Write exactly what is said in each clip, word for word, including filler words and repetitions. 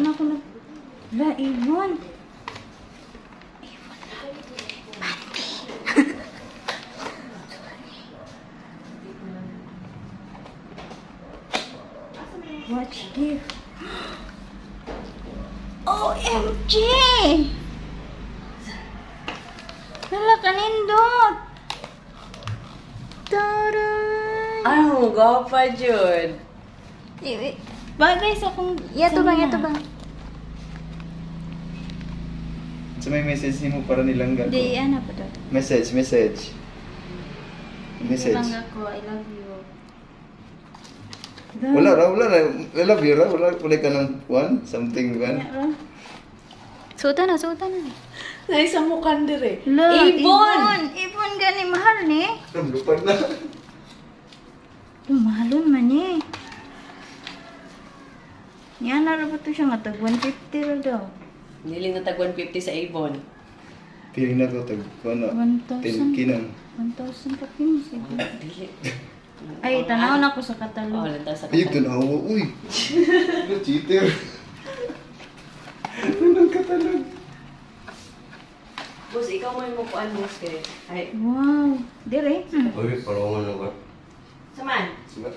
Saan ako nag... Laimon! Laimon na. Pati! Watch this. O M G! Wala ka nindot! Tara! Ang guwapa, Jun! Bagay sa kung... Yato bang, yato bang? So may message niyo para nilangga ko. Di, ano po to? Message, message. Message. Nilangga ko, I love you. Wala ra, wala ra. I love you ra. Wala ka ng one, something one. Suta na, suta na. Naisa mo kandir eh. Ibon! Ibon gani, mahal ni. Lupan na. Mahalon man eh. Yan, narapot to siya nga. Tag one fifty ra daw. Niling na tag one fifty sa Avon. Piling na ko tag one thousand. one thousand ka pinis. Ay, tanaw na ko sa katalo. Ay, tanaw mo. Uy! Cheater! Anong katalog? Boss, ikaw may mapuan, boss ka eh. Wow! Dire? Uy, parang ano ka? Saman? Saman?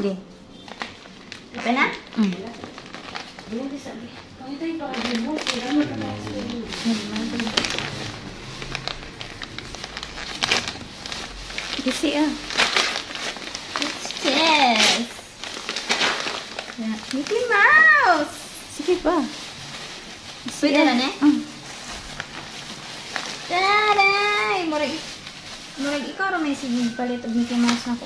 Hindi. Ito na? Hmm. Kasi ah. What's this? Mickey Mouse! Sige pa. Pwede na na eh? Hmm. Taday! Moray! Murag ikaw rin may sige palit og Mickey Mouse na ko.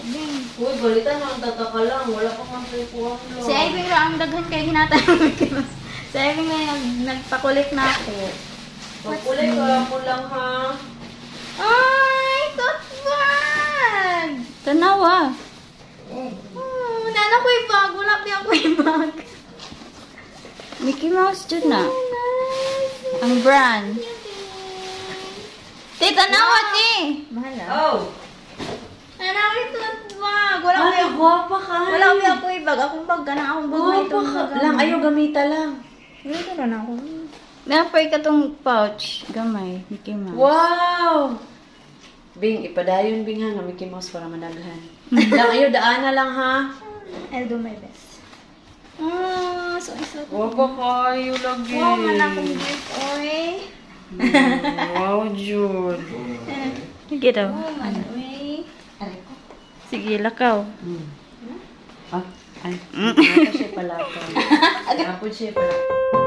Uy, balitan na ang tataka lang. Wala pa kang tripuang lang. Si Iving ra ang daghan kayo hinata ng Mickey Mouse. Si Iving na nagpakulit na ako. Pakulit ka lang po lang ha. Ay, tote bag! Tanaw ah. Hmm, nana ko yung bag. Wala pa ako yung bag. Mickey Mouse dyan na. Ang brand. Tita na ako, ti! Mahal na. Oh! Nanawin ito ang bag! Wala ko yung... Guwapa ka! Wala ko yung ako'y bag. Akong bag, ganang akong bag. Guwapa ka lang. Ayaw, gamita lang. Gamita lang ako. Napay ka itong pouch. Gamay. Mickey Mouse. Wow! Bing, ipadayon Bing ha. Mickey Mouse para madaghan. Lang, ayaw, daan na lang ha. I'll do my best. Ah, so isa ko. Guwapa ka. Ayaw lagi. Wow, manakong gift, oy. Wow, Jun. Sige daw. Sige, lakaw. Ah, ay. Agad siya pala. Agad siya pala.